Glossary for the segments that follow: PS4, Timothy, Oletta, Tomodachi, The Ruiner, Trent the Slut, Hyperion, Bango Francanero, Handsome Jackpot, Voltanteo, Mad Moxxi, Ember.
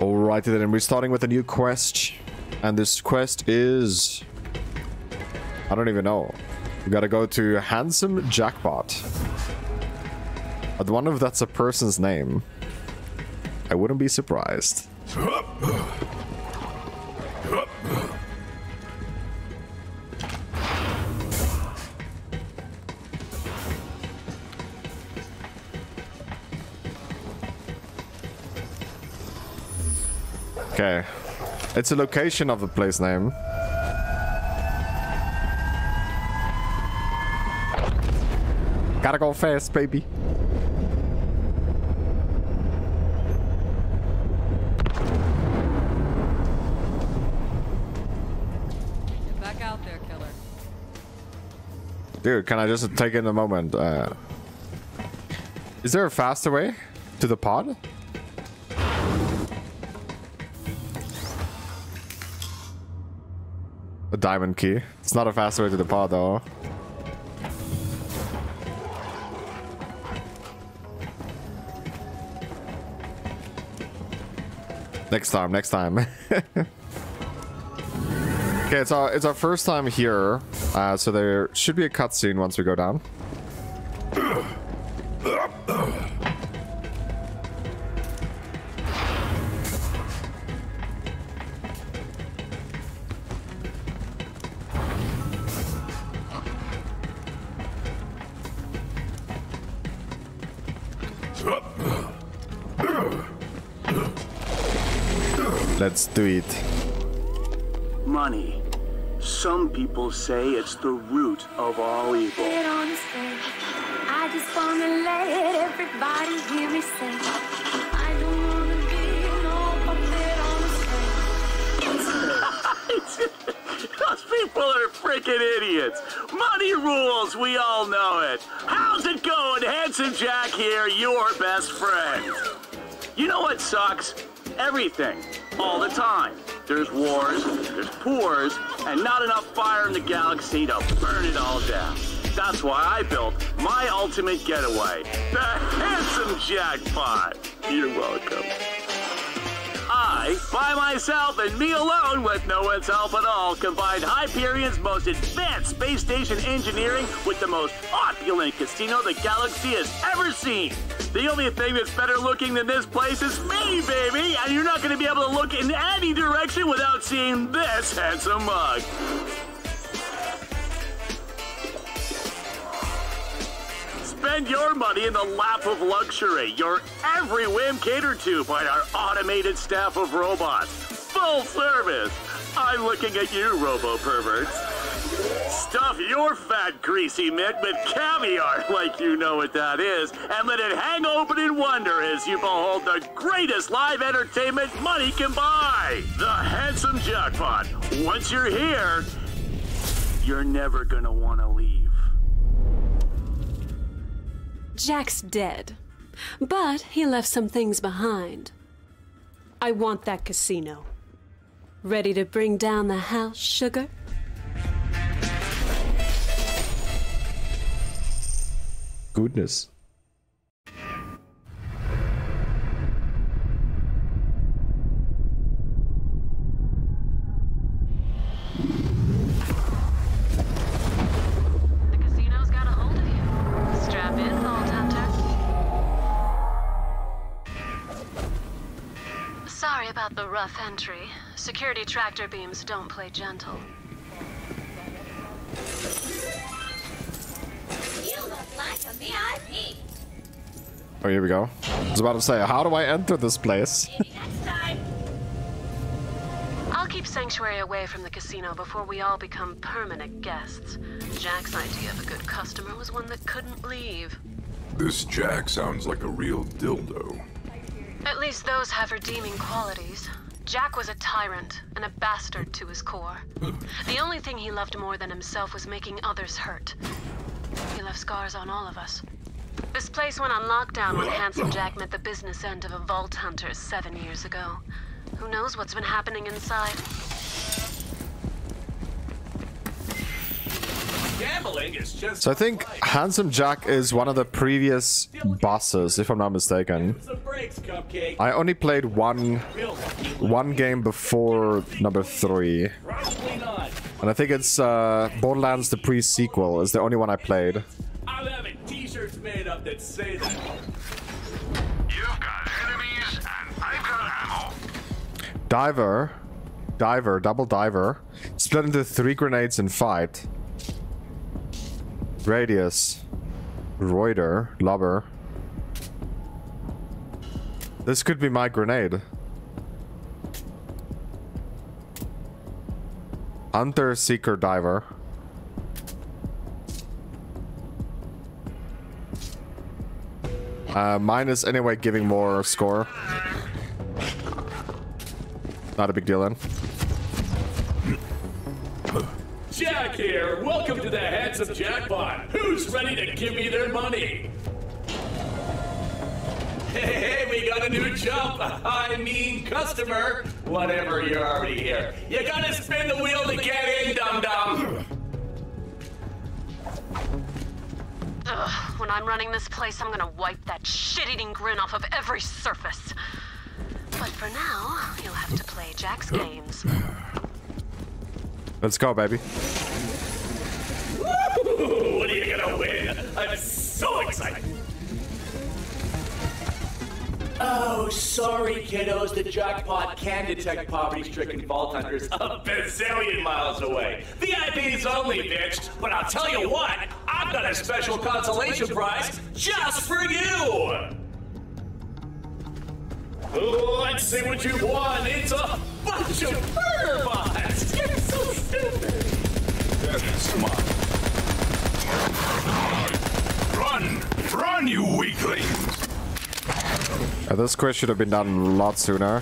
Alrighty then, we're starting with a new quest. And this quest is... I don't even know. We gotta go to Handsome Jackpot. I wonder if that's a person's name. I wouldn't be surprised. Okay. It's a location of the place name. Gotta go fast, baby. Get back out there, killer. Dude, can I just take in a moment? Is there a faster way to the pod? A diamond key. It's not a fast way to the pod, though. Next time. Okay, it's our first time here, so there should be a cutscene once we go down. Let's do it. Money. Some people say it's the root of all evil. I just wanna let everybody hear me sing. I don't wanna be no puppet on the string. Those people are freaking idiots. Money rules, we all know it. How's it going? Handsome Jack here, your best friend. You know what sucks? Everything. All the time. There's wars, there's poors, and not enough fire in the galaxy to burn it all down. That's why I built my ultimate getaway, the Handsome Jackpot. You're welcome. I, by myself and me alone, with no one's help at all, combined Hyperion's most advanced space station engineering with the most opulent casino the galaxy has ever seen. The only thing that's better looking than this place is me, baby! And you're not going to be able to look in any direction without seeing this handsome mug. Spend your money in the lap of luxury, your every whim catered to by our automated staff of robots. Full service! I'm looking at you, robo-perverts. Stuff your fat, greasy mitt with caviar, like you know what that is, and let it hang open in wonder as you behold the greatest live entertainment money can buy. The Handsome Jackpot. Once you're here, you're never gonna want to leave. Jack's dead, but he left some things behind. I want that casino. Ready to bring down the house, sugar? Goodness. The casino's got a hold of you. Strap in, Voltanteo. Sorry about the rough entry. Security tractor beams don't play gentle. Oh, here we go. I was about to say, how do I enter this place? I'll keep Sanctuary away from the casino before we all become permanent guests. Jack's idea of a good customer was one that couldn't leave. This Jack sounds like a real dildo. At least those have redeeming qualities. Jack was a tyrant and a bastard to his core. The only thing he loved more than himself was making others hurt. He left scars on all of us. This place went on lockdown when Handsome Jack met the business end of a Vault Hunter 7 years ago. Who knows what's been happening inside? So I think Handsome Jack is one of the previous bosses, if I'm not mistaken. I only played one game before number 3. And I think it's Borderlands the pre-sequel is the only one I played. I'm having t-shirts made up that say that. You've got enemies and I've got ammo. Diver, double diver. Split into 3 grenades and fight. Radius. Reuter. Lobber. This could be my grenade. Hunter, seeker, diver. Mine is anyway giving more score. Not a big deal then. Jack here. Welcome to the Handsome Jackpot. Who's ready to give me their money? Hey, we got a new jump. I mean, customer. Whatever, you're already here. You gotta spin the wheel to get in, dum-dum. When I'm running this place, I'm gonna wipe that shit-eating grin off of every surface. But for now, you'll have to play Jack's games. Let's go, baby. Woo! What are you gonna win? I'm so excited. Oh, sorry, kiddos. The jackpot can detect poverty-stricken vault hunters a bazillion miles away. VIPs only, bitch. But I'll tell you what, I've got a special consolation prize just for you. Let's see what you've won. It's a bunch of murder bots. You're so stupid. Yes, come on. Run! Run, you weakling! This quest should have been done a lot sooner.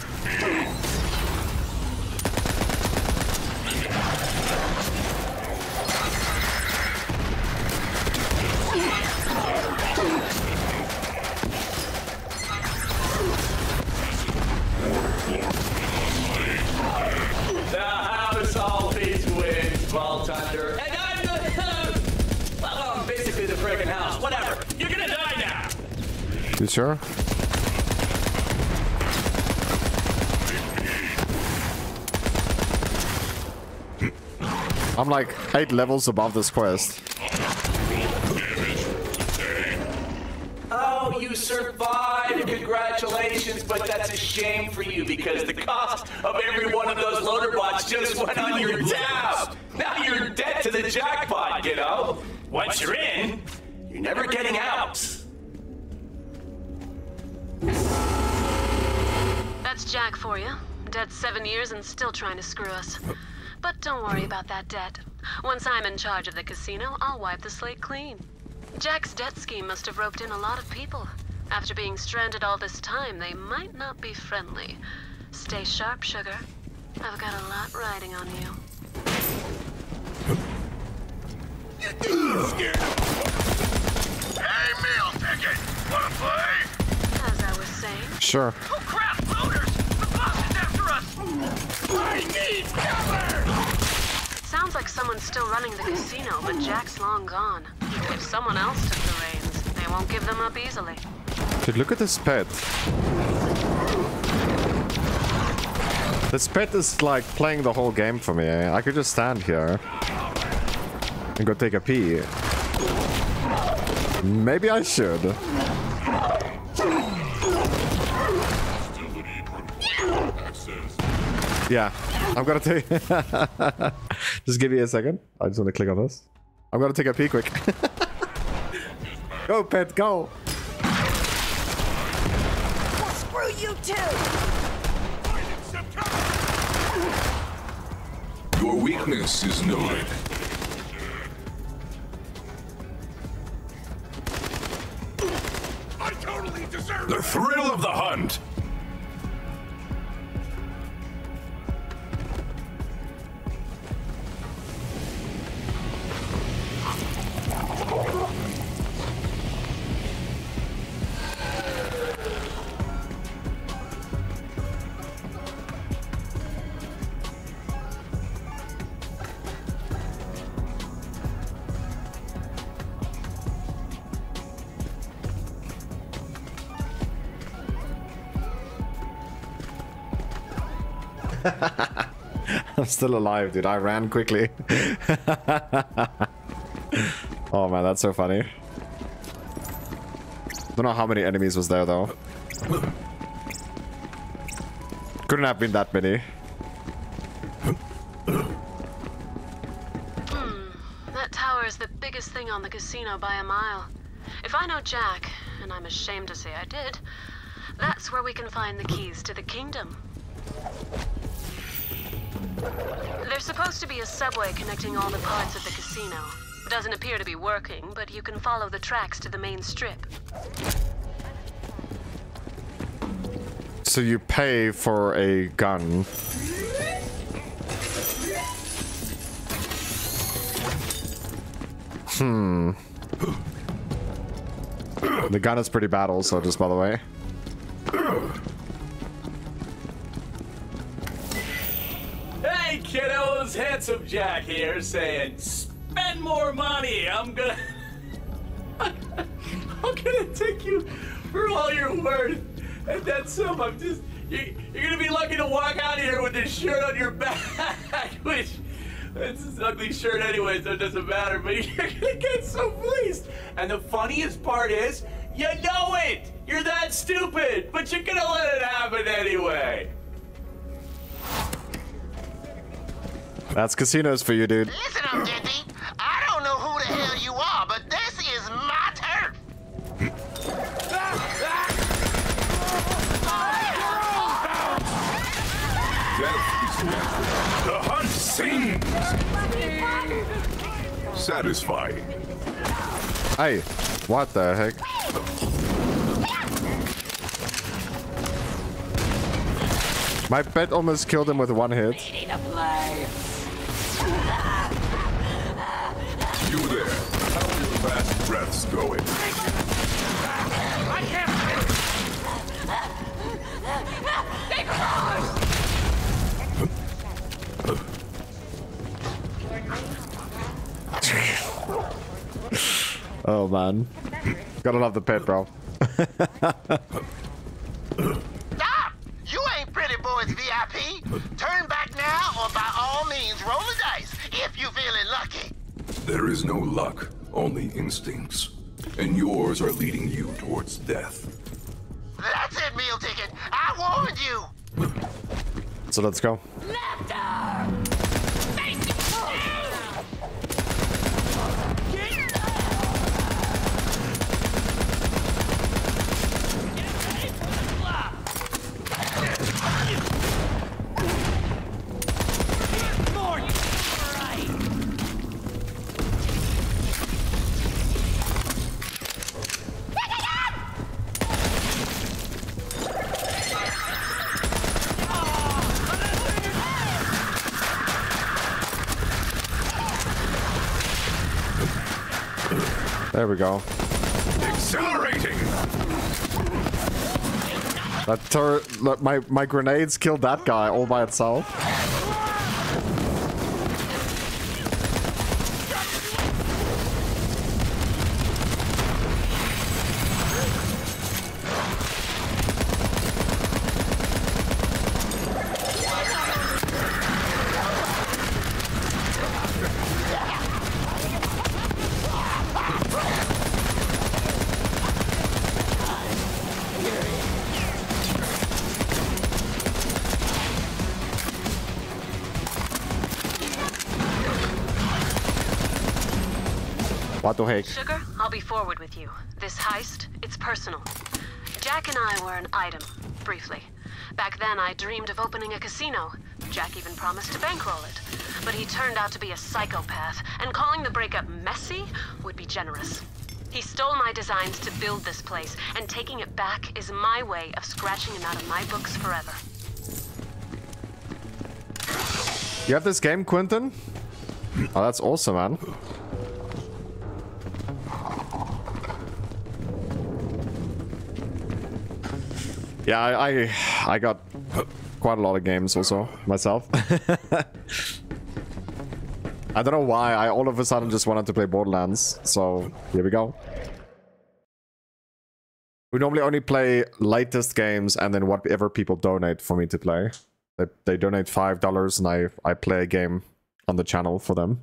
You sure? I'm like 8 levels above this quest. Oh, you survived! Congratulations, but that's a shame for you because the cost of every one of those loader bots just went on your tab! Now you're dead to the jackpot, you know? Once you're in, you're never getting out. That's Jack for you. Dead 7 years and still trying to screw us. But don't worry about that debt. Once I'm in charge of the casino, I'll wipe the slate clean. Jack's debt scheme must have roped in a lot of people. After being stranded all this time, they might not be friendly. Stay sharp, sugar. I've got a lot riding on you. Scared. Hey, meal ticket! Wanna play? As I was saying. Sure. Oh, crap! Loaders! The boss is after us! I need cover! Sounds like someone's still running the casino, but Jack's long gone. If someone else took the reins, they won't give them up easily. Dude, look at this pet. This pet is like playing the whole game for me. I could just stand here and go take a pee. Maybe I should. Yeah, I'm gonna take. Just give me a second. I just want to click on this. I'm gonna take a pee quick. Go, pet, go. Well, screw you too. Your weakness is noted. I totally deserve the thrill of the hunt. I'm still alive, dude. I ran quickly. Oh man, that's so funny. Don't know how many enemies was there though. Couldn't have been that many. That tower is the biggest thing on the casino by a mile. If I know Jack, and I'm ashamed to say I did, that's where we can find the keys to the kingdom. There's supposed to be a subway connecting all the parts of the casino. It doesn't appear to be working, but you can follow the tracks to the main strip. So you pay for a gun. The gun is pretty bad also, just by the way. Hey kiddos, Handsome Jack here saying, spend more money, I'm gonna take you for all you're worth. And that's some, you're gonna be lucky to walk out of here with this shirt on your back, which, it's an ugly shirt anyway, so it doesn't matter, but you're gonna get so fleeced. And the funniest part is, you know it! You're that stupid, but you're gonna let it happen anyway. That's casinos for you, dude. Listen up, Dippy. I don't know who the hell you are, but this is my turf. The hunt seems satisfying. Hey, what the heck? My pet almost killed him with one hit. You there? How are your last breaths going? I can't. Oh man, gotta love the pet, bro. Stop! You ain't Pretty Boy's VIP. Turn back now, or by all means, roll the dice if you feeling lucky. There is no luck, only instincts, and yours are leading you towards death. That's it, meal ticket. I warned you. So let's go. There we go. Accelerating. That turret, my grenades killed that guy all by itself. Sugar, I'll be forward with you. This heist, it's personal. Jack and I were an item, briefly. Back then, I dreamed of opening a casino. Jack even promised to bankroll it. But he turned out to be a psychopath, and calling the breakup messy would be generous. He stole my designs to build this place, and taking it back is my way of scratching him out of my books forever. You have this game, Quentin? Oh, that's awesome, man. Yeah, I got quite a lot of games also, myself. I don't know why, I all of a sudden just wanted to play Borderlands, so here we go. We normally only play latest games and then whatever people donate for me to play. They donate $5 and I play a game on the channel for them.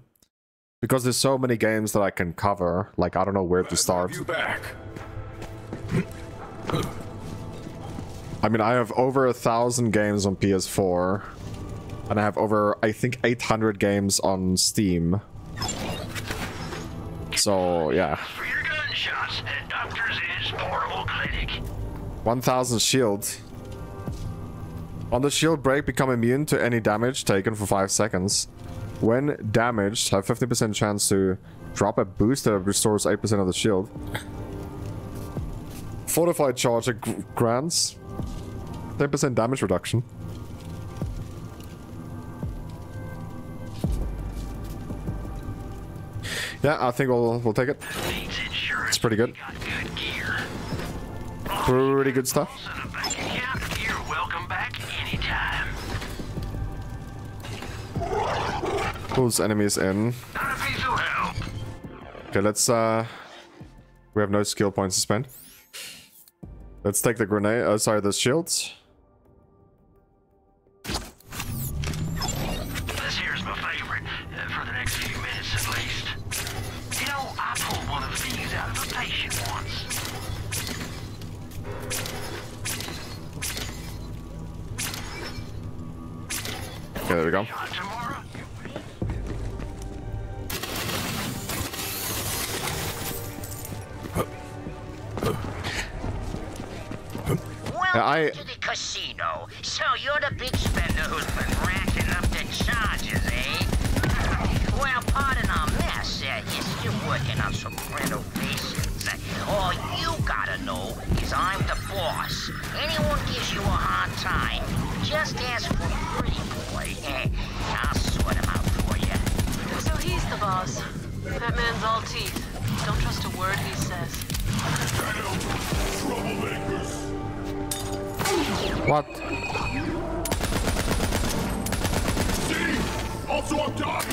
Because there's so many games that I can cover, like I don't know where to start. I mean, I have over 1,000 games on PS4, and I have over, I think, 800 games on Steam. So, yeah. For your gunshots at Doctors Inn's poor old clinic. 1,000 shield. On the shield break, become immune to any damage taken for 5 seconds. When damaged, have 50% chance to drop a boost that restores 8% of the shield. Fortified charge grants 10% damage reduction. Yeah, I think we'll take it. It's pretty good. Pretty good stuff. Pulls enemies in. Okay, let's we have no skill points to spend. Let's take the grenade, sorry, the shields. This here's my favorite, for the next few minutes at least. You know, I pulled one of these out of a patient once. Okay, there we go. I to the casino. So you're the big spender who's been racking up the charges, eh? Well, pardon our mess. You're still working on some renovations. All you gotta know is I'm the boss. Anyone gives you a hard time, just ask for Pretty Boy. I'll sort him out for you. So he's the boss. That man's all teeth. Don't trust a word he says. Troublemakers. What? Also, I'm done.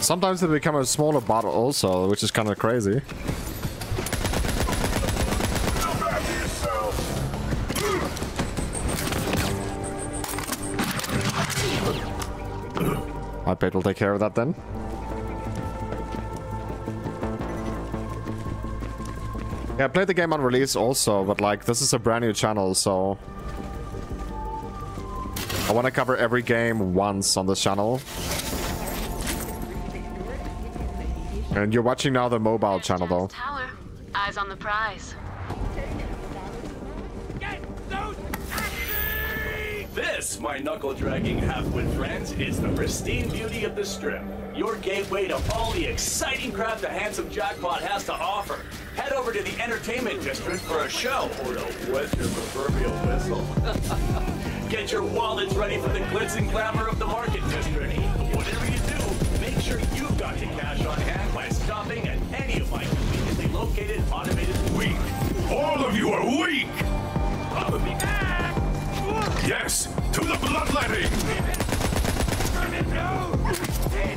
Sometimes they become a smaller bottle also, which is kind of crazy. I bet we'll take care of that then. Yeah, I played the game on release also, but like this is a brand new channel, so I want to cover every game once on this channel. And you're watching now the mobile channel, though. Tower. Eyes on the prize. Get those taxis! This, my knuckle-dragging half-wit friends, is the pristine beauty of the Strip. Your gateway to all the exciting crap the Handsome Jackpot has to offer. Head over to the entertainment district for a show or to wet your proverbial whistle. Get your wallets ready for the glitz and glamour of the market district. Whatever you do, make sure you've got the cash on hand. Stopping at any of my conveniently located automated. Weak! All of you are weak! Yes! To the bloodletting!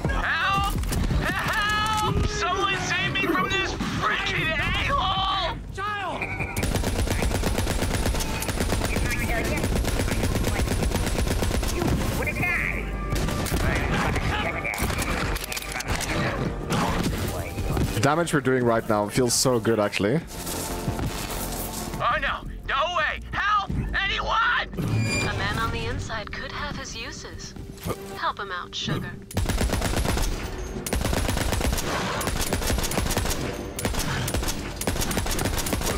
Help! Help! Someone save me from this freaking a-hole! Child! The damage we're doing right now feels so good, actually. Oh no! No way! Help! Anyone! A man on the inside could have his uses. Help him out, sugar.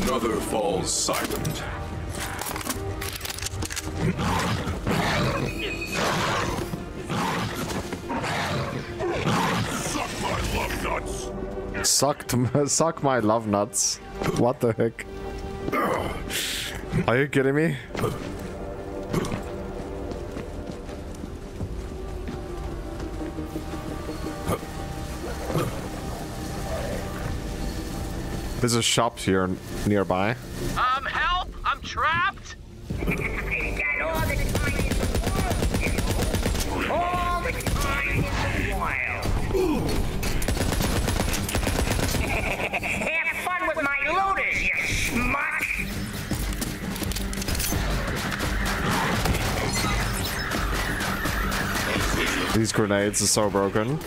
Another falls silent. Suck my love nuts! Suck my love nuts. What the heck? Are you kidding me? There's a shop here nearby. Help! I'm trapped! Have fun with my looters, you schmuck! These grenades are so broken.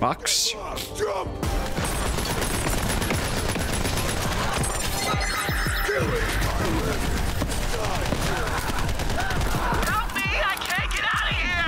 Box. Jump. Help me! I can't get out of here.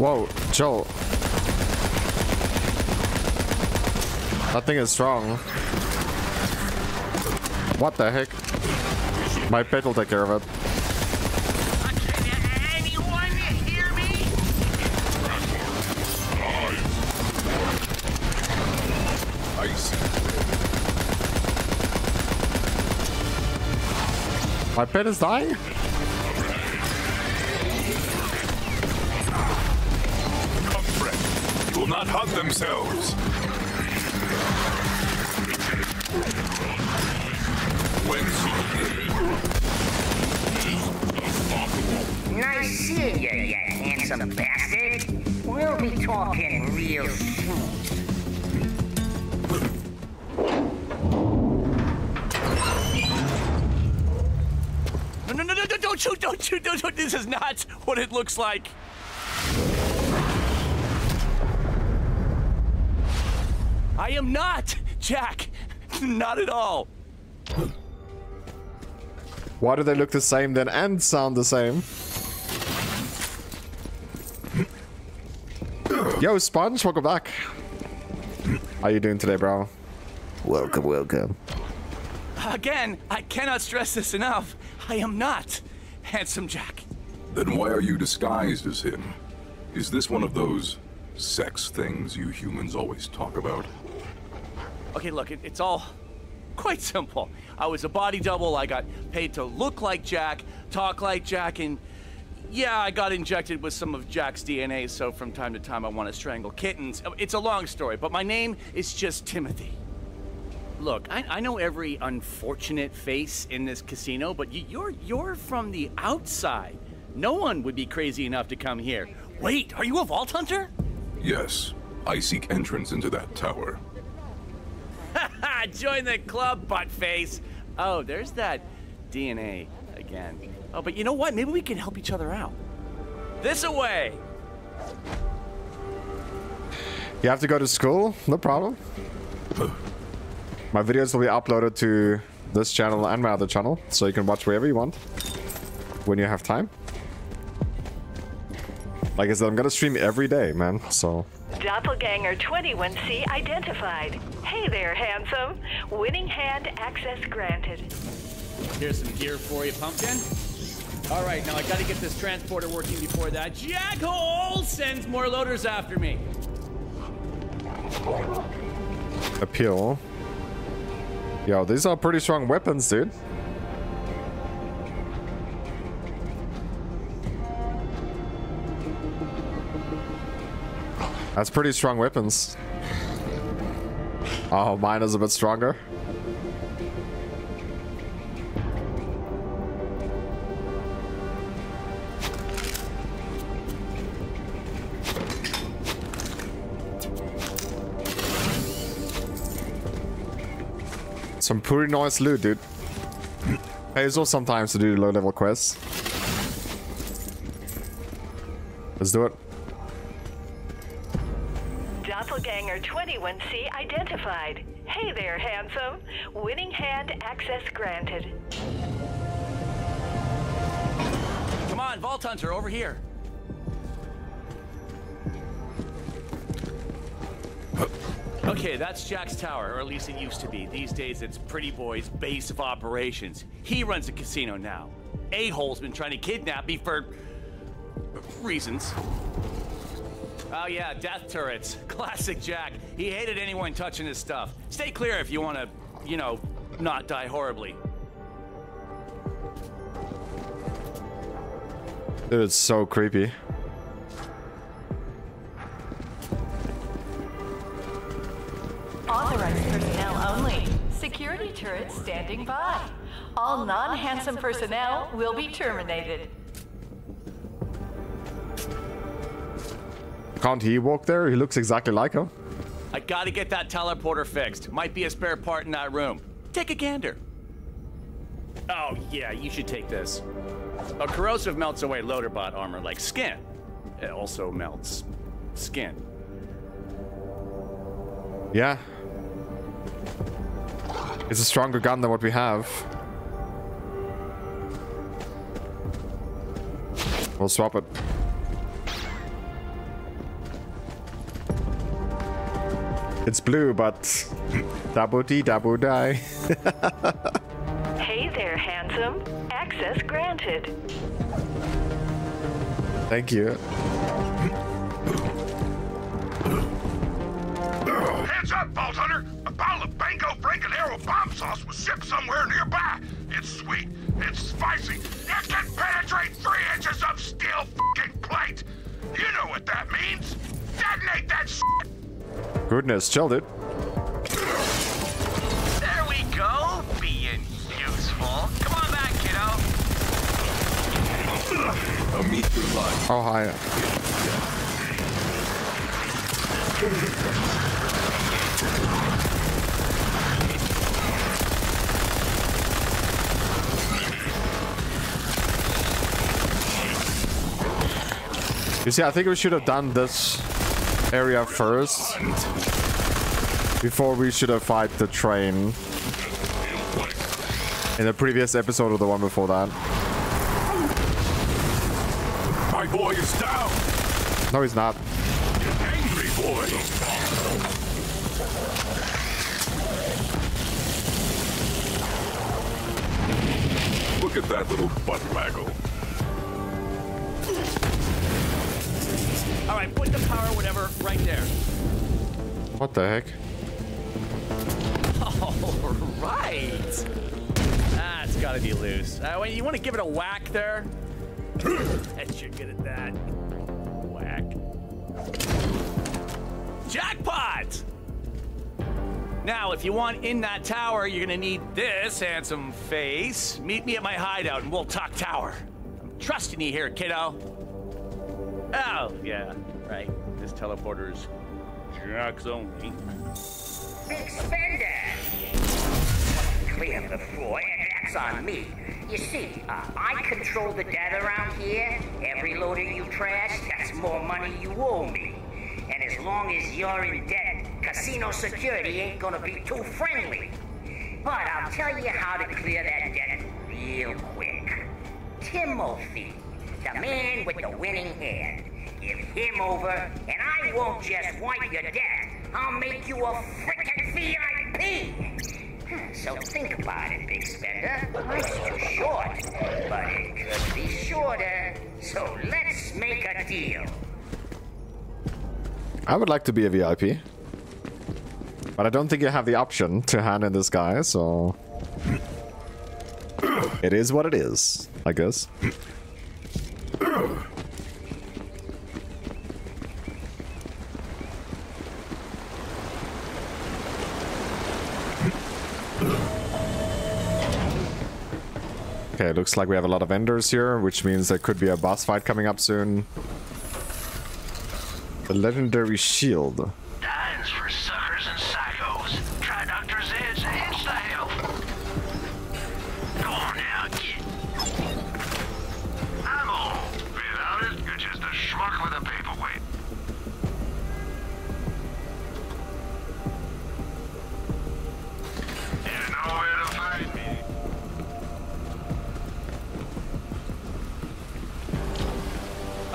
Whoa, Joel. That thing is strong. What the heck? My pet will take care of it. Anyone hear me? My pet is dying? Not hug themselves. Nice seeing you, you handsome bastard. We'll be talking real soon. No, don't shoot, don't shoot, don't shoot. This is not what it looks like. I am not, Jack. Not at all. Why do they look the same then and sound the same? Yo, Sponge, welcome back. How you doing today, bro? Welcome, welcome. Again, I cannot stress this enough. I am not Handsome Jack. Then why are you disguised as him? Is this one of those sex things you humans always talk about? Okay, look, it's all quite simple. I was a body double. I got paid to look like Jack, talk like Jack, and yeah, I got injected with some of Jack's DNA, so from time to time I want to strangle kittens. It's a long story, but my name is just Timothy. Look, I know every unfortunate face in this casino, but you're from the outside. No one would be crazy enough to come here. Wait, are you a vault hunter? Yes. I seek entrance into that tower. Haha! Join the club, buttface! Oh, there's that DNA again. Oh, but you know what? Maybe we can help each other out. This-a-way! You have to go to school? No problem. My videos will be uploaded to this channel and my other channel, so you can watch wherever you want when you have time. Like I said, I'm gonna stream every day, man, so... Doppelgänger 21C identified. Hey there, handsome. Winning hand access granted. Here's some gear for you, pumpkin. All right, now I gotta get this transporter working before that jackhole sends more loaders after me. Appeal. Yo, these are pretty strong weapons, dude. That's pretty strong weapons. Oh, mine is a bit stronger. Some pretty nice loot, dude. Pays off sometimes to do low-level quests. Let's do it. Doppelgänger 21C identified. Hey there, handsome. Winning hand access granted. Come on, Vault Hunter, over here. Okay, that's Jack's tower, or at least it used to be. These days, it's Pretty Boy's base of operations. He runs a casino now. A-hole's been trying to kidnap me for... reasons. Oh yeah, death turrets. Classic Jack. He hated anyone touching his stuff. Stay clear if you want to, you know, not die horribly. Dude, it's so creepy. Authorized personnel only. Security turrets standing by. All non-handsome personnel will be terminated. Can't he walk there? He looks exactly like him. I gotta get that teleporter fixed. Might be a spare part in that room. Take a gander. Oh yeah, you should take this. A corrosive melts away loaderbot armor like skin. It also melts skin. Yeah. It's a stronger gun than what we have. We'll swap it. It's blue, but double die. Hey there, handsome. Access granted. Thank you. Hands up, Vault Hunter! A bottle of Bango Francanero bomb sauce was shipped somewhere nearby. It's sweet. It's spicy. It can penetrate 3 inches of steel fucking plate. You know what that means? Detonate that shit. Goodness, chilled it. There we go, being useful. Come on back, kiddo. Oh, hi. You see, I think we should have done this area first before we should have fight the train in the previous episode or the one before that. My boy is down. No, he's not. You're angry boy. Look at that little butt waggle. All right, put the power whatever right there. What the heck? All right. Ah, it's got to be loose. You want to give it a whack there? That's you're good at that. Whack. Jackpot! Now, if you want in that tower, you're going to need this handsome face. Meet me at my hideout and we'll talk tower. I'm trusting you here, kiddo. Oh, yeah, right. This teleporter is Jack's only. Expander! Clear the floor, and that's on me. You see, I control the data around here. Every loader you trash, that's more money you owe me. And as long as you're in debt, casino security ain't gonna be too friendly. But I'll tell you how to clear that debt real quick. Timothy. The man with the winning hand. Give him over, and I won't just wipe your debt. I'll make you a frickin' VIP! So think about it, big spender. Life's too short, but it could be shorter. So let's make a deal. I would like to be a VIP. But I don't think you have the option to hand in this guy, so... It is what it is, I guess. Okay, looks like we have a lot of vendors here, which means there could be a boss fight coming up soon. The legendary shield. Dines for suckers and psychos. Try Dr. Zed's insta help. Go on now, kid. I'm old. Without it, you're just a schmuck with a paperweight.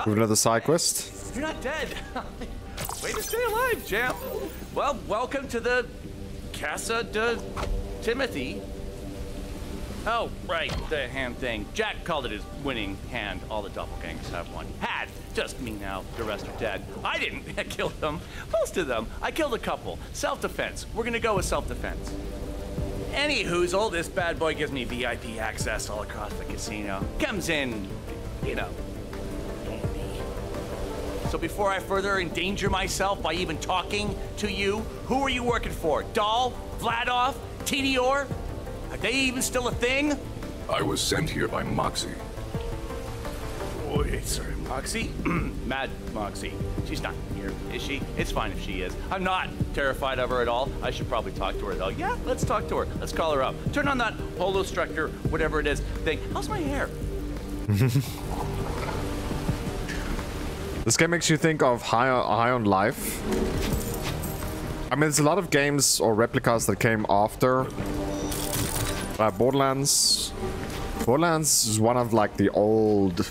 We have another side quest. You're not dead. Way to stay alive, champ. Well, welcome to the Casa de Timothy. Oh, right, the hand thing. Jack called it his winning hand. All the doppelgangers have one. Had. Just me now. The rest are dead. I didn't kill them. Most of them. I killed a couple. Self-defense. We're gonna go with self-defense. Anywho's, all this bad boy gives me VIP access all across the casino. Comes in, you know. So before I further endanger myself by even talking to you, who are you working for? Dahl? Vladov? TDR? Are they even still a thing? I was sent here by Moxxi. Wait, sorry, Moxxi? Mad Moxxi. She's not here, is she? It's fine if she is. I'm not terrified of her at all. I should probably talk to her though. Yeah, let's talk to her. Let's call her up. Turn on that holostructure, whatever it is thing. How's my hair? This game makes you think of High on Life. I mean, there's a lot of games or replicas that came after. Borderlands. Borderlands is one of like the old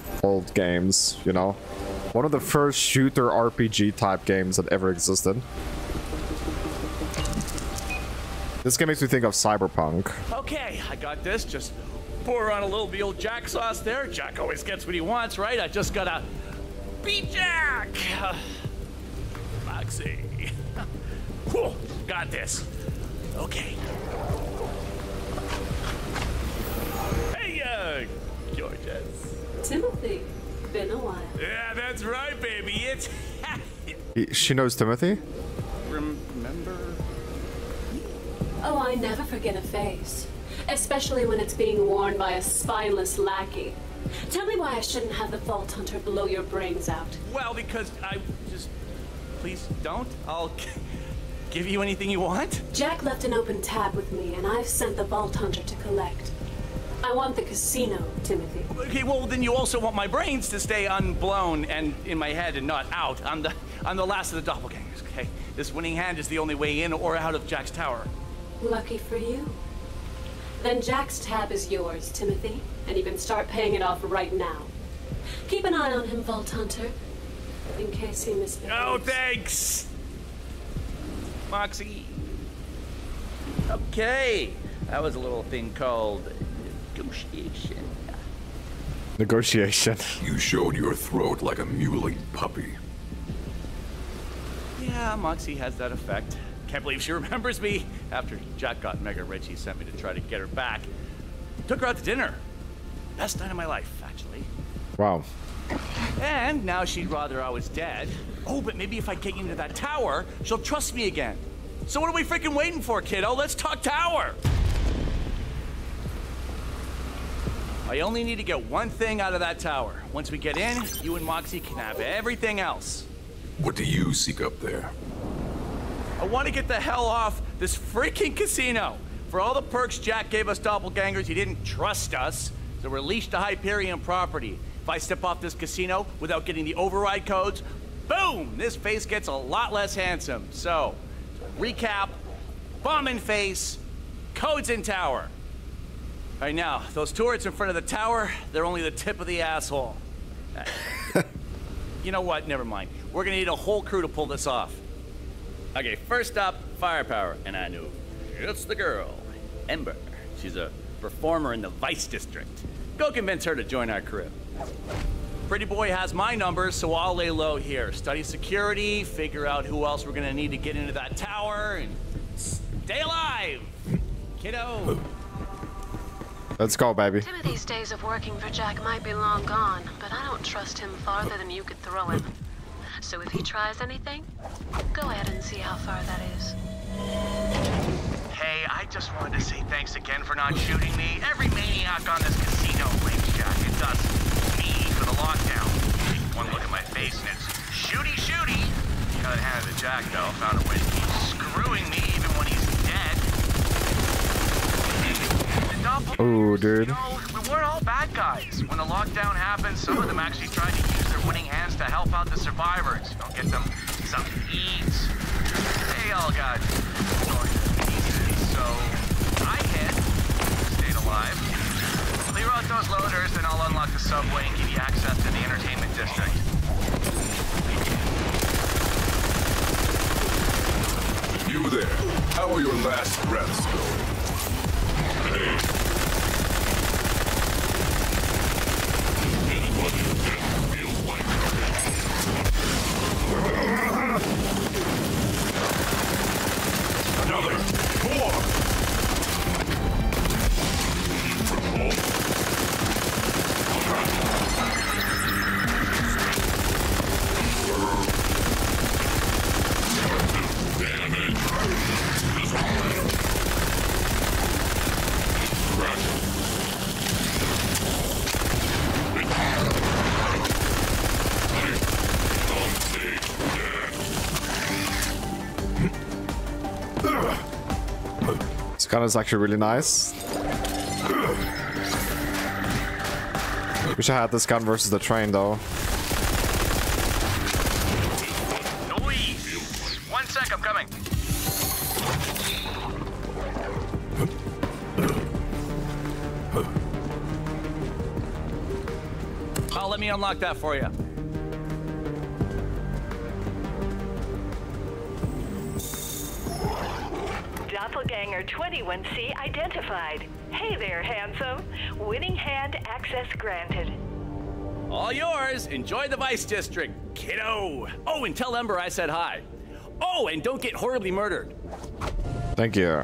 games, you know? One of the first shooter RPG type games that ever existed. This game makes me think of Cyberpunk. Okay, I got this. Just pour on a little of the old Jack sauce there. Jack always gets what he wants, right? I just gotta beat Jack! Moxxi. Whew, got this. Okay. Gorgeous. Timothy, been a while. Yeah, that's right, baby. It's she knows Timothy. Remember? Oh, I never forget a face, especially when it's being worn by a spineless lackey. Tell me why I shouldn't have the Vault Hunter blow your brains out. Well, because I just please don't. I'll give you anything you want. Jack left an open tab with me, and I've sent the Vault Hunter to collect. I want the casino, Timothy. Okay, well then you also want my brains to stay unblown and in my head and not out. I'm the last of the doppelgangers, okay? This winning hand is the only way in or out of Jack's tower. Lucky for you. Then Jack's tab is yours, Timothy, and you can start paying it off right now. Keep an eye on him, Vault Hunter, in case he misbehaves. Oh, thanks! Moxxi. Okay, that was a little thing called negotiation. Negotiation. You showed your throat like a mewling puppy. Yeah, Moxxi has that effect. Can't believe she remembers me. After Jack got mega rich, he sent me to try to get her back. Took her out to dinner. Best night of my life, actually. Wow. And now she'd rather I was dead. Oh, but maybe if I get into that tower, she'll trust me again. So what are we freaking waiting for, kiddo? Let's talk tower. I only need to get one thing out of that tower. Once we get in, you and Moxxi can have everything else. What do you seek up there? I want to get the hell off this freaking casino. For all the perks Jack gave us doppelgangers, he didn't trust us, so we're leashed to Hyperion property. If I step off this casino without getting the override codes, boom, this face gets a lot less handsome. So, recap, bomb in face, codes in tower. Right now, those turrets in front of the tower, they're only the tip of the asshole. You know what? Never mind. We're gonna need a whole crew to pull this off. Okay, first up, firepower. And I knew it's the girl, Ember. She's a performer in the Vice District. Go convince her to join our crew. Pretty boy has my numbers, so I'll lay low here. Study security, figure out who else we're gonna need to get into that tower, and stay alive, kiddo. Let's go, baby. Timothy's days of working for Jack might be long gone, but I don't trust him farther than you could throw him. So if he tries anything, go ahead and see how far that is. Hey, I just wanted to say thanks again for not shooting me. Every maniac on this casino blames Jack. It's us, me, for the lockdown. One look at my face and it's shooty, shooty. The other hand of the Jack, though, found a way to keep screwing me even when he's Oh, dude. You know, we weren't all bad guys. When the lockdown happened, some of them actually tried to use their winning hands to help out the survivors. Don't get them something to eat. They all got torn to pieces, so I hid, stayed alive. Clear out those loaders, and I'll unlock the subway and give you access to the entertainment district. You there, how are your last breaths going? Hey. Anyone who doesn't feel like another four! From home? Damage! This gun is actually really nice. Wish I had this gun versus the train though. Unlock that for you. Doppelgänger 21C identified. Hey there, handsome. Winning hand access granted. All yours. Enjoy the Vice District, kiddo. Oh, and tell Ember I said hi. Oh, and don't get horribly murdered. Thank you.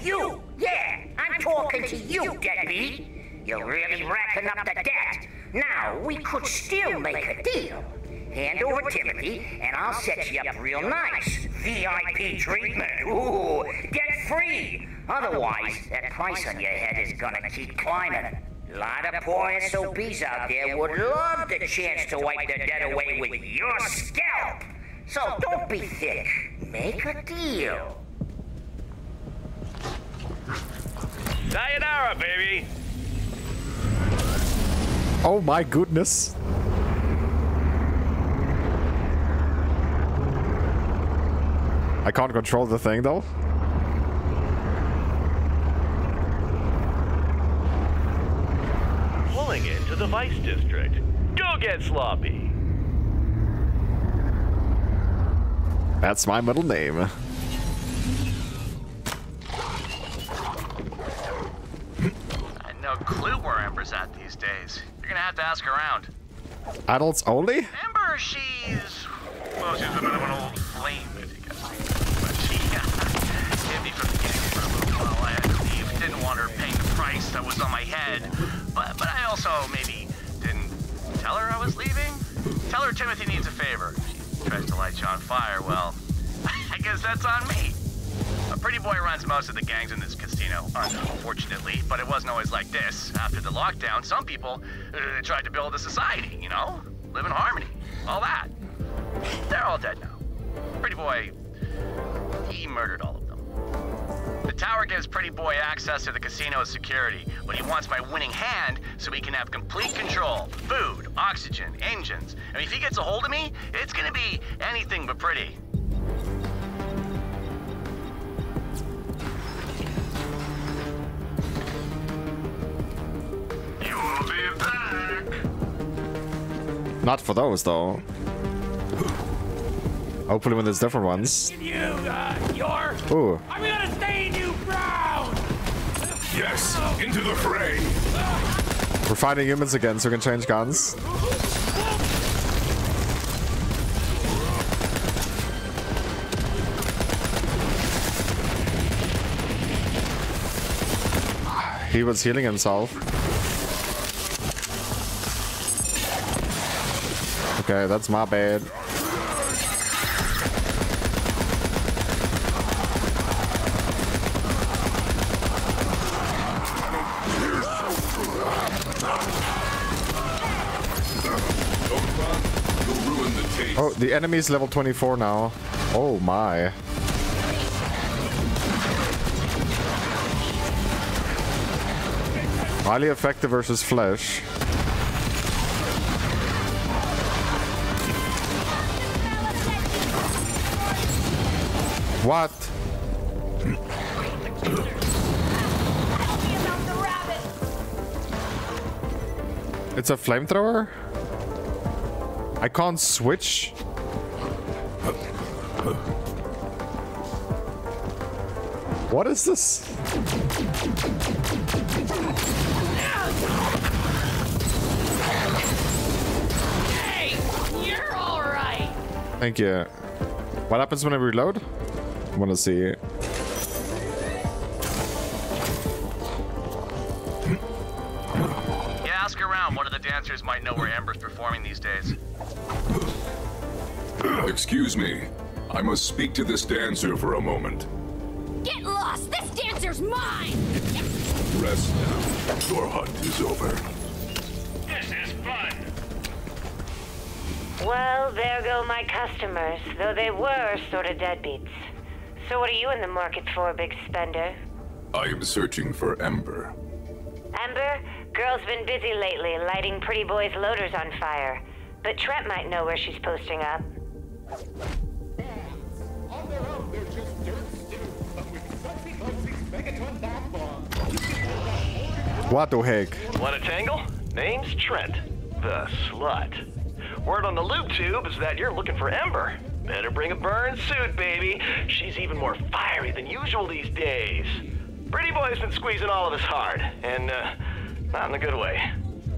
You? Yeah, I'm talking to you, get me? You're really racking up the debt. Now, we could still make a deal. Hand over Timothy, and I'll set you up real nice. VIP treatment. Ooh, get free. Otherwise, that price on your head is gonna keep climbing. A lot of poor SOBs out there would love the chance to wipe their debt away with your scalp. So don't be thick. Make a deal. Sayonara, baby. Oh my goodness. I can't control the thing though. Pulling into the Vice District. Go get sloppy. That's my middle name. No clue where Ember's at these days. You're gonna have to ask around. Adults only? Ember, she's... well, she's a bit of an old flame, if you guess. But she hit me from the beginning for a little while. I didn't want her paying the price that was on my head. But I also maybe didn't tell her I was leaving? Tell her Timothy needs a favor. She tries to light you on fire. Well, I guess that's on me. A pretty boy runs most of the gangs in this casino, unfortunately, but it wasn't always like this. After the lockdown, some people tried to build a society, you know? Live in harmony, all that. They're all dead now. Pretty boy, he murdered all of them. The tower gives Pretty Boy access to the casino's security, but he wants my winning hand so he can have complete control. Food, oxygen, engines. I mean, if he gets a hold of me, it's gonna be anything but pretty. We'll be back. Not for those though. Hopefully when there's different ones. Ooh. I'm gonna stain you brown. Yes, into the fray. We're fighting humans again, so we can change guns. He was healing himself. Okay, that's my bad. Oh, the enemy's level 24 now. Oh my. Highly effective versus flesh. What? It's a flamethrower? I can't switch. What is this? Hey, you're all right. Thank you. What happens when I reload? I want to see. Dancers might know where Ember's performing these days. Excuse me. I must speak to this dancer for a moment. Get lost! This dancer's mine! Rest now. Your hunt is over. This is fun! Well, there go my customers, though they were sort of deadbeats. So what are you in the market for, big spender? I am searching for Ember. Ember? Girl's been busy lately, lighting pretty boys' loaders on fire. But Trent might know where she's posting up. On their own, they're just dirt stew. But with something like 6 megaton bath bombs. What the heck? Want a tangle? Name's Trent the Slut. Word on the loop tube is that you're looking for Ember. Better bring a burn suit, baby. She's even more fiery than usual these days. Pretty boy's been squeezing all of us hard, and not in a good way.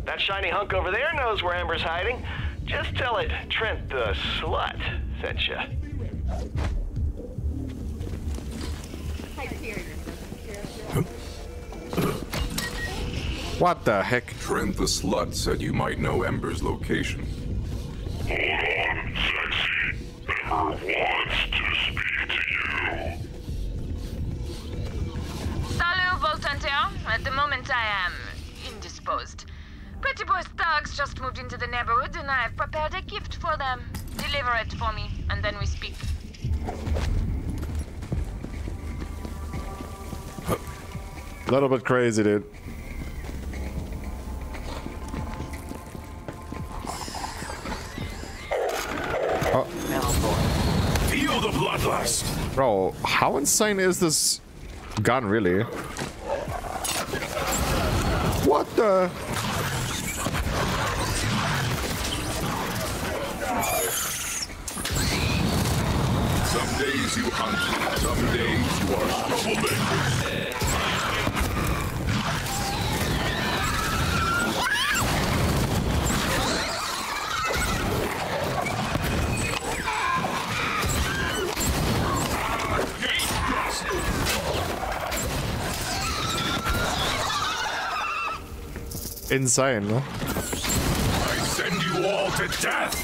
That shiny hunk over there knows where Ember's hiding. Just tell it Trent the Slut sent you. What the heck? Trent the Slut said you might know Ember's location. Hold on, sexy. Ember wants to speak to you. Salut, Voltanteo. At the moment, I am indisposed. Pretty boy's thugs just moved into the neighborhood, and I've prepared a gift for them. Deliver it for me, and then we speak. A little bit crazy, dude. Oh. Feel the bloodlust. Bro, how insane is this gun, really? What the? Some days you hunt, some days you are insane, no? I send you all to death.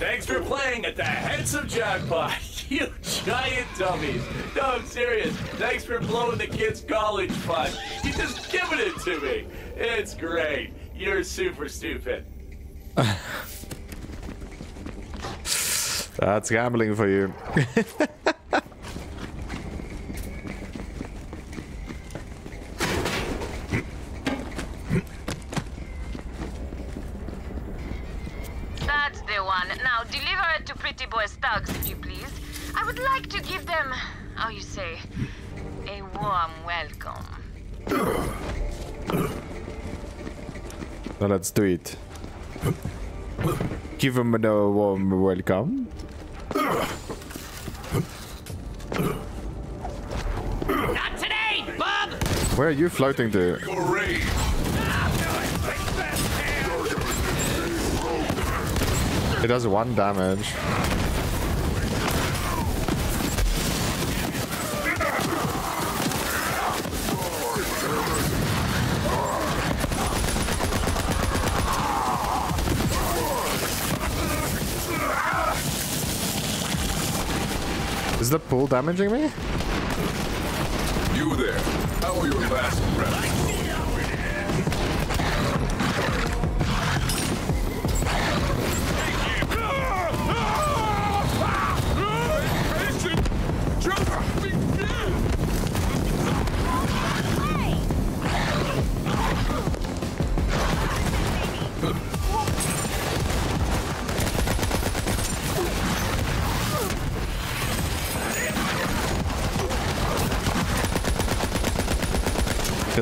Thanks for playing at the Handsome Jackpot, you giant dummies. No, I'm serious. Thanks for blowing the kids' college fund. You just giving it to me. It's great. You're super stupid. That's gambling for you. Let's do it. Give him a warm welcome. Not today, Bob! Where are you floating to? It does 1 damage. Is the pool damaging me? You there. How are your last breath?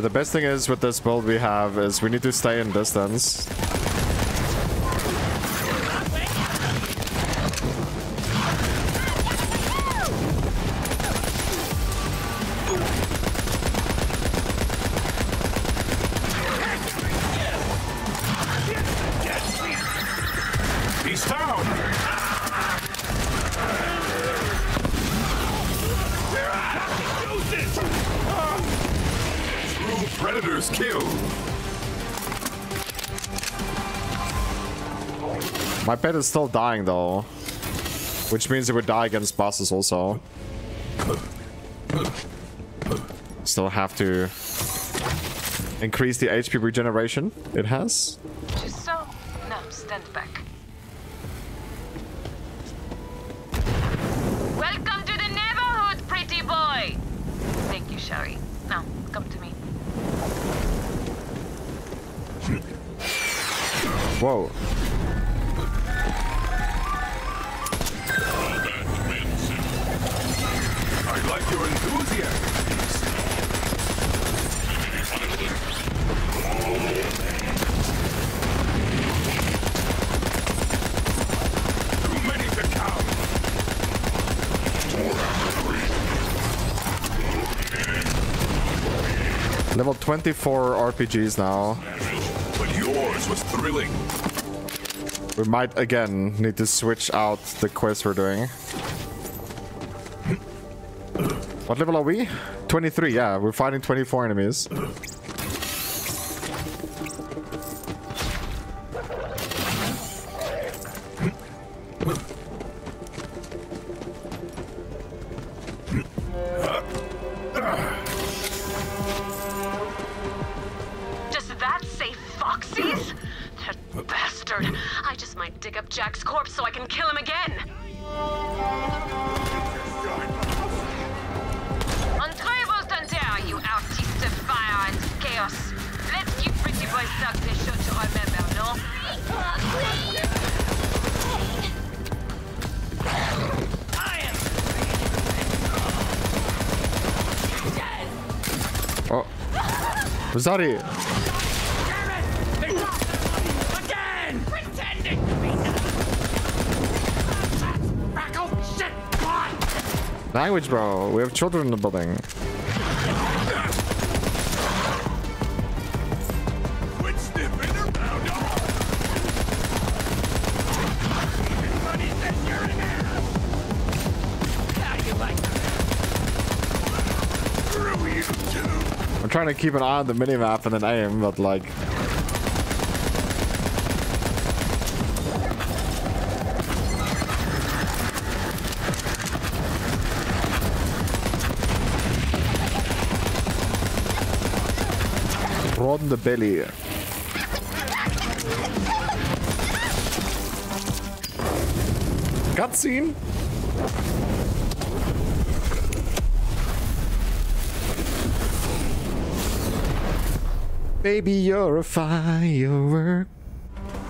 Okay, the best thing is with this build we have is we need to stay in distance. My pet is still dying though, which means it would die against bosses also. Still have to increase the HP regeneration it has. Just so. Now stand back. Welcome to the neighborhood, pretty boy. Thank you, Shari. Now come to me. Whoa. Level 24 RPGs now. But yours was thrilling. We might again need to switch out the quest we're doing. What level are we? 23, yeah. We're fighting 24 enemies. Sorry. Language, bro. We have children in the building. Trying to keep an eye on the minimap and then aim, but like broaden the belly. Cutscene. Baby, you're a firework.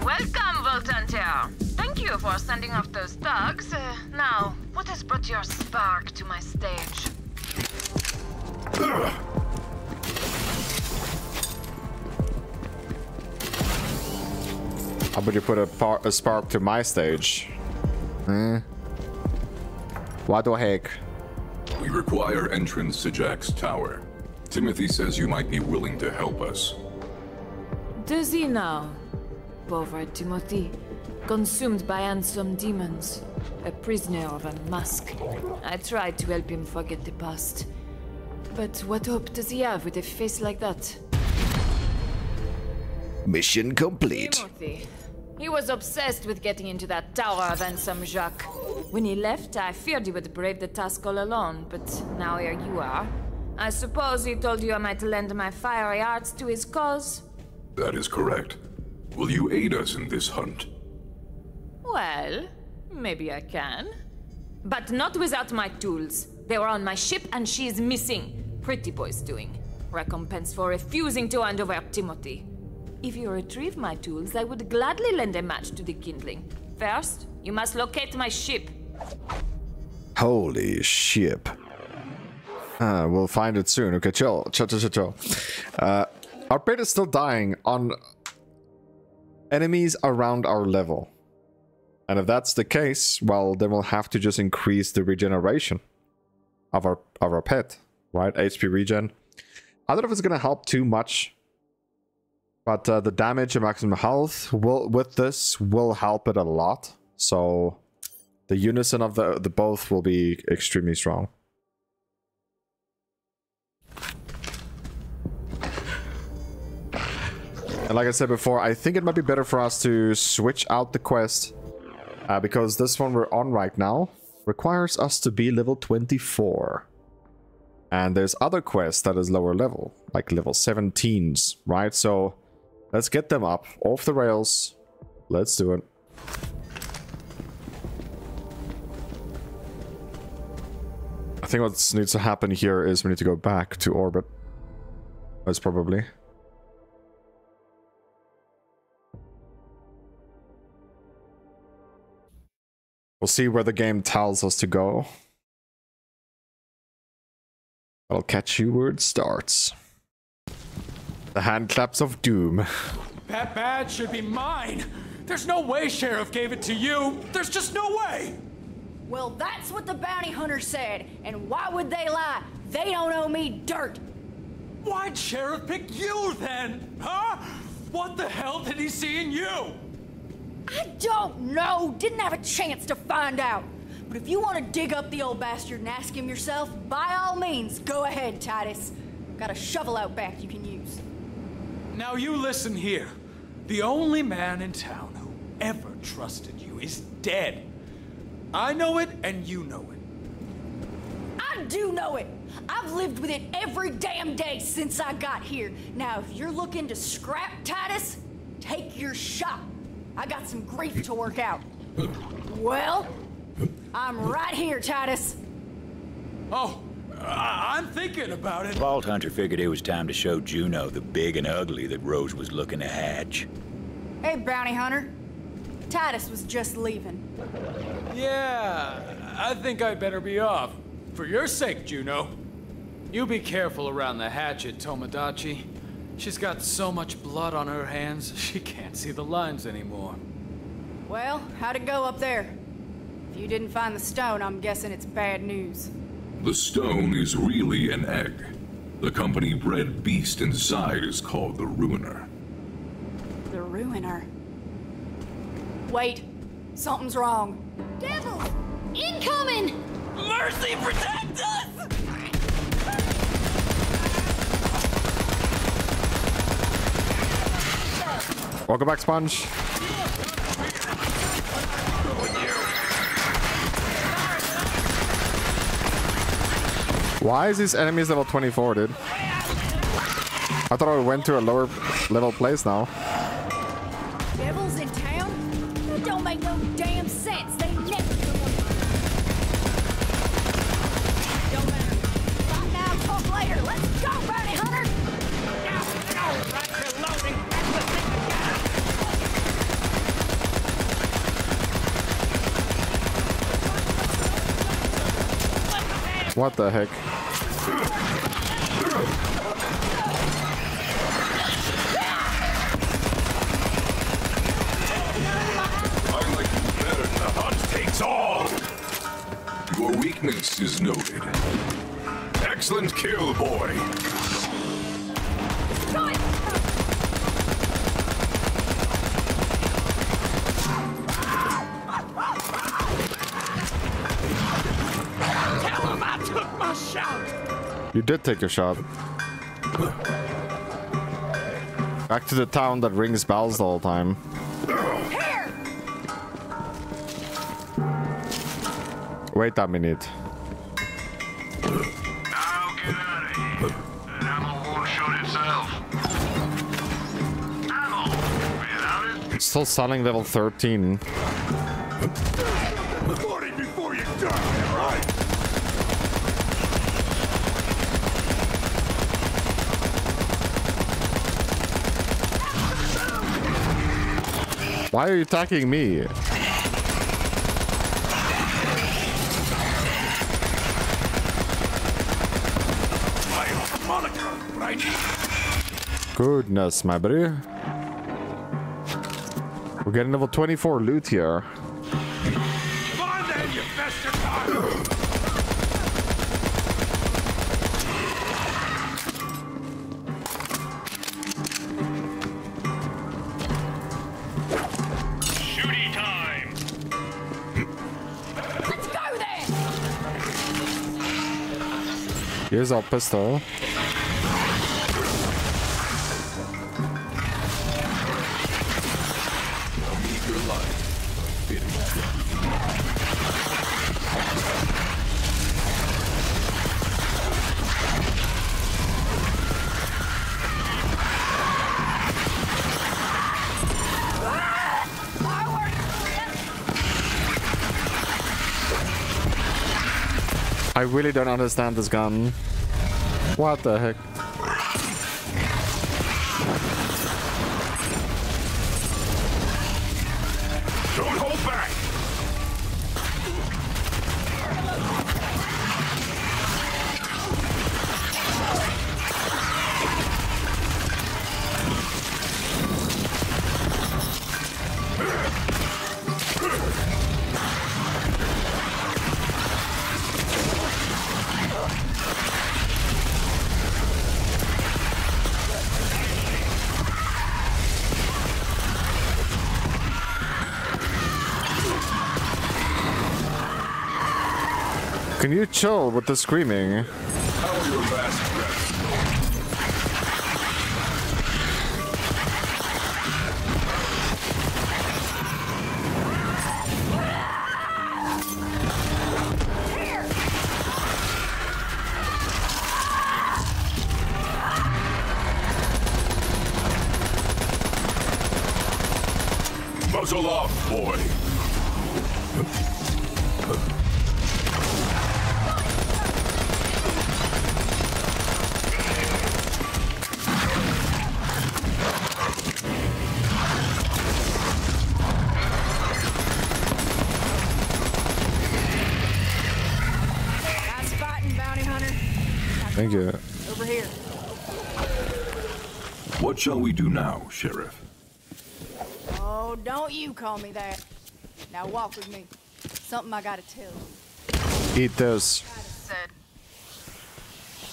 Welcome, Voltanteo. Thank you for sending off those thugs. Now, what has brought your spark to my stage? How would you put a spark to my stage? Hmm? What the heck? We require entrance to Jack's tower. Timothy says you might be willing to help us. Does he now? Poor Timothy, consumed by handsome demons, a prisoner of a mask. I tried to help him forget the past. But what hope does he have with a face like that? Mission complete. Timothy. He was obsessed with getting into that tower of Handsome Jack. When he left, I feared he would brave the task all alone, but now here you are. I suppose he told you I might lend my fiery arts to his cause? That is correct. Will you aid us in this hunt? Well, maybe I can. But not without my tools. They were on my ship and she is missing. Pretty boy's doing. Recompense for refusing to hand over Timothy. If you retrieve my tools, I would gladly lend a match to the kindling. First, you must locate my ship. Holy ship. We'll find it soon. Okay, chill. Our pit is still dying on enemies around our level. And if that's the case, well, then we'll have to just increase the regeneration of our pet, right? HP regen. I don't know if it's going to help too much, but the damage and maximum health will, with this, will help it a lot. So the unison of the both will be extremely strong. And like I said before, I think it might be better for us to switch out the quest, because this one we're on right now requires us to be level 24. And there's other quests that is lower level, like level 17s, right? So let's get them up off the rails. Let's do it. I think what needs to happen here is we need to go back to orbit. That's probably... We'll see where the game tells us to go. I'll catch you where it starts. The hand claps of doom. That badge should be mine! There's no way Sheriff gave it to you! There's just no way! Well, that's what the bounty hunter said, and why would they lie? They don't owe me dirt! Why'd Sheriff pick you then? Huh? What the hell did he see in you? I don't know. Didn't have a chance to find out. But if you want to dig up the old bastard and ask him yourself, by all means, go ahead, Titus. Got a shovel out back you can use. Now you listen here. The only man in town who ever trusted you is dead. I know it, and you know it. I do know it. I've lived with it every damn day since I got here. Now, if you're looking to scrap Titus, take your shot. I got some grief to work out. Well, I'm right here, Titus. Oh, I'm thinking about it. Vault Hunter figured it was time to show Juno the big and ugly that Rose was looking to hatch. Hey, Bounty Hunter. Titus was just leaving. Yeah, I think I better be off. For your sake, Juno. You be careful around the hatchet, Tomodachi. She's got so much blood on her hands, she can't see the lines anymore. Well, how'd it go up there? If you didn't find the stone, I'm guessing it's bad news. The stone is really an egg. The company-bred beast inside is called the Ruiner. The Ruiner? Wait, something's wrong. Devil! Incoming! Mercy, protect us! Welcome back, Sponge. Why is these enemies level 24, dude? I thought I went to a lower level place now. Devils in town? That don't make no damn sense. They never don't matter. Stop now, talk later. Let's go, Bounty Hunter! What the heck? I like you better. The hunt takes all. Your weakness is noted. Excellent kill, boy. You did take your shot. Back to the town that rings bells the whole time. Here. Wait a minute. Now get out of here. That ammo won't shoot itself. Ammo without it. Still selling level 13. Why are you attacking me? right. Goodness, my buddy. We're getting level 24 loot here. Come on then, you bastard. Shooty time. Let's go then. Here's our pistol. I really don't understand this gun. What the heck? Don't hold back. Can you chill with the screaming? Muzzle off, boy. Thank you. Over here. What shall we do now, Sheriff? Oh, don't you call me that. Now walk with me. Something I gotta tell you. Eat this.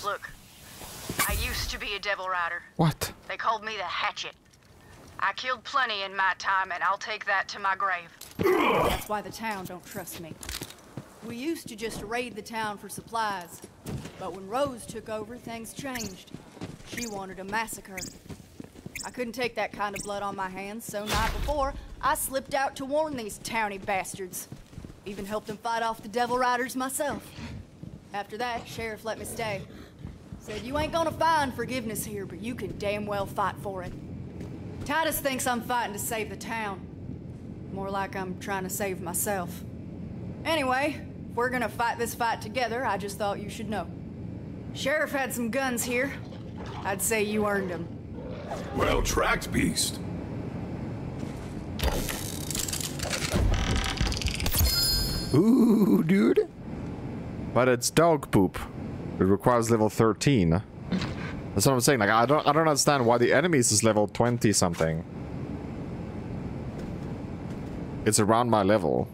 Look, I used to be a devil rider. What? They called me the Hatchet. I killed plenty in my time, and I'll take that to my grave. That's why the town don't trust me. We used to just raid the town for supplies. But when Rose took over, things changed. She wanted a massacre. I couldn't take that kind of blood on my hands, so night before, I slipped out to warn these towny bastards. Even helped them fight off the devil riders myself. After that, Sheriff let me stay. Said, you ain't gonna find forgiveness here, but you can damn well fight for it. Titus thinks I'm fighting to save the town. More like I'm trying to save myself. Anyway, if we're gonna fight this fight together, I just thought you should know. Sheriff had some guns here. I'd say you earned them. Well tracked, beast. Ooh, dude. But it's dog poop. It requires level 13. That's what I'm saying. Like I don't understand why the enemies is level 20 something. It's around my level.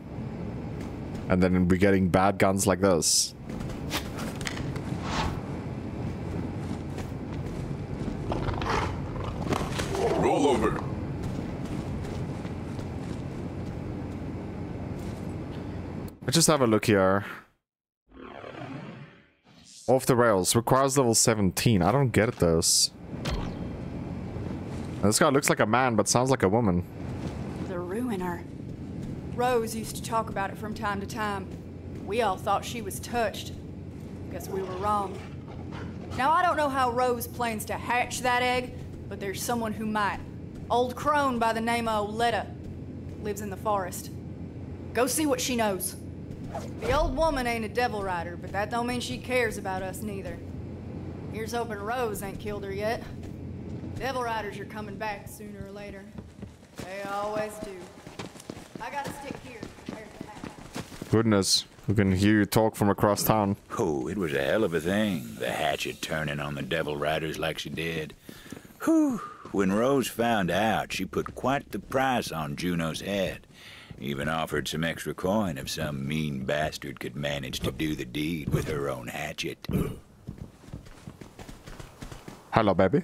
And then we're getting bad guns like this. Just have a look here. Off the rails. Requires level 17. I don't get this. This guy looks like a man, but sounds like a woman. The Ruiner. Rose used to talk about it from time to time. We all thought she was touched. Guess we were wrong. Now, I don't know how Rose plans to hatch that egg, but there's someone who might. Old crone by the name of Oletta. Lives in the forest. Go see what she knows. The old woman ain't a devil rider, but that don't mean she cares about us neither. Here's hoping Rose ain't killed her yet. Devil riders are coming back sooner or later. They always do. I gotta stick here. Goodness. We can hear you talk from across town. Oh, it was a hell of a thing, the hatchet turning on the devil riders like she did. Whew. When Rose found out, she put quite the price on Juno's head. Even offered some extra coin if some mean bastard could manage to do the deed with her own hatchet. Hello, baby.